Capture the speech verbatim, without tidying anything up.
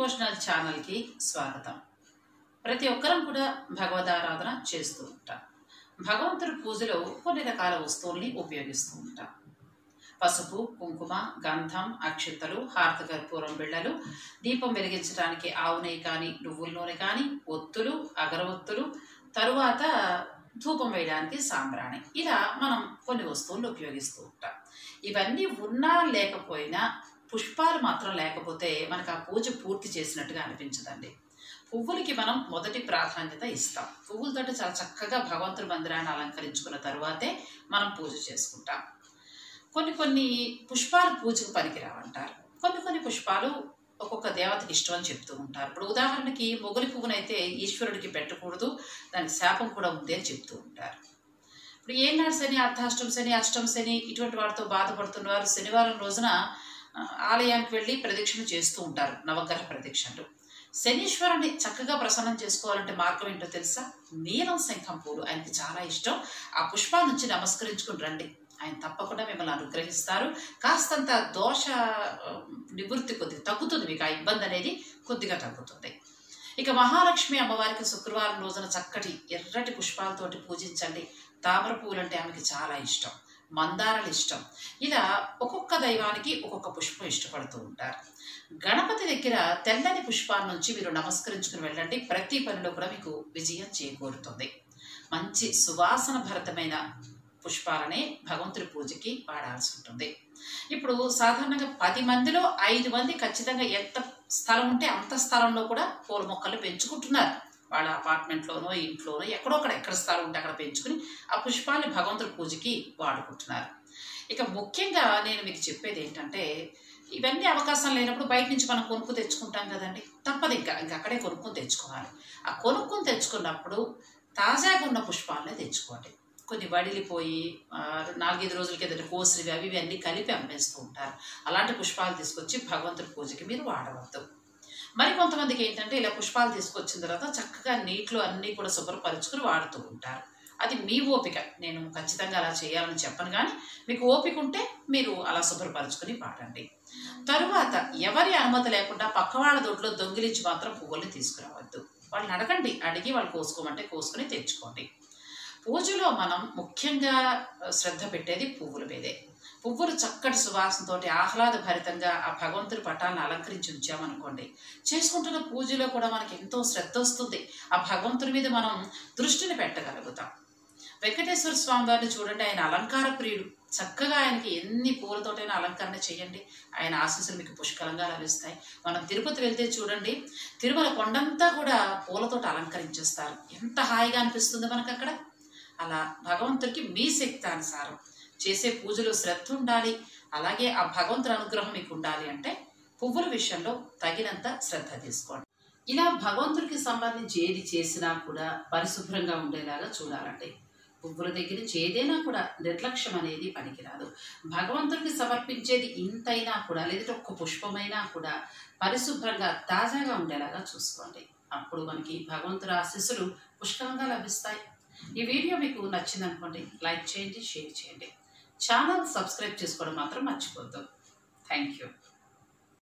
Devotional ఛానల్కి స్వాగతం. ప్రతి ఒక్కరం కూడా భగవదారాధన చేస్తూ ఉంటాం. భగవంతుడి పూజలో కొన్ని రకాల వస్తువుల్ని ఉపయోగిస్తూ ఉంటాం. పసుపు, కుంకుమ, గంధం, అక్షింతలు, హారత కర్పూరం బిళ్ళలు, దీపం వెలిగించడానికి ఆవు నెయ్యి కానీ నువ్వుల నూనె కానీ, ఒత్తులు, అగరవత్తులు, తరువాత ధూపం వేయడానికి సాంబ్రాణి, ఇలా మనం కొన్ని వస్తువులు ఉపయోగిస్తూ ఉంటాం. ఇవన్నీ ఉన్నా లేకపోయినా, పుష్పాలు మాత్రం లేకపోతే మనకు ఆ పూజ పూర్తి చేసినట్టుగా అనిపించదండి. పువ్వులకి మనం మొదటి ప్రాధాన్యత ఇస్తాం. పువ్వులతో చాలా చక్కగా భగవంతుడి మందిరాన్ని అలంకరించుకున్న తర్వాతే మనం పూజ చేసుకుంటాం. కొన్ని కొన్ని పుష్పాలు పూజకు పనికిరావంటారు. కొన్ని కొన్ని పుష్పాలు ఒక్కొక్క దేవతకి ఇష్టం అని చెప్తూ ఉంటారు. ఇప్పుడు ఉదాహరణకి మొగలి పువ్వునైతే ఈశ్వరుడికి పెట్టకూడదు, దానికి శాపం కూడా ఉంది అని చెప్తూ ఉంటారు. ఇప్పుడు ఏనాడు శని, అర్ధాష్టమి శని, అష్టమ శని, ఇటువంటి వాటితో బాధపడుతున్నవారు శనివారం రోజున ఆలయానికి వెళ్ళి ప్రదక్షిణలు చేస్తూ ఉంటారు, నవగ్రహ ప్రదక్షిణలు. శనీశ్వరుని చక్కగా ప్రసన్నం చేసుకోవాలంటే మార్గం ఏంటో తెలుసా? నీలం శంఖం పూలు ఆయనకి చాలా ఇష్టం. ఆ పుష్పాల నుంచి నమస్కరించుకుని రండి, ఆయన తప్పకుండా మిమ్మల్ని అనుగ్రహిస్తారు. కాస్తంత దోష నివృత్తి కొద్దిగా తగ్గుతుంది, మీకు ఆ ఇబ్బంది అనేది కొద్దిగా తగ్గుతుంది. ఇక మహాలక్ష్మి అమ్మవారికి శుక్రవారం రోజున చక్కటి ఎర్రటి పుష్పాలతోటి పూజించండి. తామర పూలు అంటే ఆమెకి చాలా ఇష్టం, మందారాలు ఇష్టం. ఇలా ఒక్కొక్క దైవానికి ఒక్కొక్క పుష్పం ఇష్టపడుతూ ఉంటారు. గణపతి దగ్గర తెల్లని పుష్పాల నుంచి మీరు నమస్కరించుకుని వెళ్ళండి. ప్రతి పనిలో కూడా మీకు విజయం చేకూరుతుంది. మంచి సువాసన భరితమైన పుష్పాలనే భగవంతుడి పూజకి వాడాల్సి ఉంటుంది. ఇప్పుడు సాధారణంగా పది మందిలో ఐదు మంది ఖచ్చితంగా ఎంత స్థలం ఉంటే అంత స్థలంలో కూడా పూల మొక్కలు పెంచుకుంటున్నారు. వాళ్ళ అపార్ట్మెంట్లోనో ఇంట్లోనో ఎక్కడో అక్కడ ఎక్కడ స్థలం ఉంటే అక్కడ పెంచుకుని ఆ పుష్పాన్ని భగవంతుడి పూజకి వాడుకుంటున్నారు. ఇక ముఖ్యంగా నేను మీకు చెప్పేది ఏంటంటే, ఇవన్నీ అవకాశం లేనప్పుడు బయట నుంచి మనం కొనుక్కు తెచ్చుకుంటాం కదండి, తప్పదు. ఇంకా ఇంకా అక్కడే కొనుక్కుని తెచ్చుకోవాలి. ఆ కొనుక్కుని తెచ్చుకున్నప్పుడు తాజాగా ఉన్న పుష్పాలనే తెచ్చుకోండి. కొన్ని వడిలిపోయి నాలుగైదు రోజుల కిందట కోసినవి అవి ఇవన్నీ కలిపి అమ్మేస్తూ ఉంటారు. అలాంటి పుష్పాలు తీసుకొచ్చి భగవంతుడి పూజకి మీరు వాడవద్దు. మరి కొంతమందికి ఏంటంటే, ఇలా పుష్పాలు తీసుకొచ్చిన తర్వాత చక్కగా నీటిలో అన్నీ కూడా శుభ్రపరుచుకుని వాడుతూ ఉంటారు. అది మీ ఓపిక. నేను ఖచ్చితంగా అలా చేయాలని చెప్పను, కానీ మీకు ఓపిక ఉంటే మీరు అలా శుభ్రపరుచుకుని వాడండి. తరువాత ఎవరి అనుమతి లేకుండా పక్కవాళ్ళ దొడ్లో దొంగిలించి మాత్రం పువ్వుల్ని తీసుకురావద్దు. వాళ్ళని అడగండి, అడిగి వాళ్ళు కోసుకోమంటే కోసుకుని తెచ్చుకోండి. పూజలో మనం ముఖ్యంగా శ్రద్ధ పెట్టేది పువ్వుల మీదే. పువ్వులు చక్కటి సువాసనతోటి ఆహ్లాదభరితంగా ఆ భగవంతుడి పటాలను అలంకరించి ఉంచామనుకోండి, చేసుకుంటున్న పూజలో కూడా మనకి ఎంతో శ్రద్ధ వస్తుంది. ఆ భగవంతుడి మీద మనం దృష్టిని పెట్టగలుగుతాం. వెంకటేశ్వర స్వామి వారిని చూడండి, ఆయన అలంకార ప్రియుడు. చక్కగా ఆయనకి ఎన్ని పూలతోటైనా అలంకరణ చేయండి, ఆయన ఆశీస్సులు మీకు పుష్కలంగా లభిస్తాయి. మనం తిరుపతి వెళ్తే చూడండి, తిరుమల కొండంతా కూడా పూలతోట అలంకరించేస్తారు. ఎంత హాయిగా అనిపిస్తుంది మనకు అక్కడ. అలా భగవంతుడికి మీ శక్తి అనుసారం చేసే పూజలో శ్రద్ధ ఉండాలి. అలాగే ఆ భగవంతుడి అనుగ్రహం మీకు ఉండాలి అంటే పువ్వుల విషయంలో తగినంత శ్రద్ధ తీసుకోండి. ఇలా భగవంతుడికి సంబంధించి ఏది చేసినా కూడా పరిశుభ్రంగా ఉండేలాగా చూడాలండి. పువ్వుల దగ్గర నుంచి ఏదైనా కూడా నిర్లక్ష్యం అనేది పనికిరాదు. భగవంతుడికి సమర్పించేది ఇంతైనా కూడా, లేదంటే ఒక్క పుష్పమైనా కూడా పరిశుభ్రంగా తాజాగా ఉండేలాగా చూసుకోండి. అప్పుడు మనకి భగవంతుడి ఆశీస్సులు పుష్కలంగా లభిస్తాయి. ఈ వీడియో మీకు నచ్చింది అనుకోండి, లైక్ చేయండి, షేర్ చేయండి. ఛానల్ సబ్స్క్రైబ్ చేసుకోవడం మాత్రం మర్చిపోద్దు. Thank you.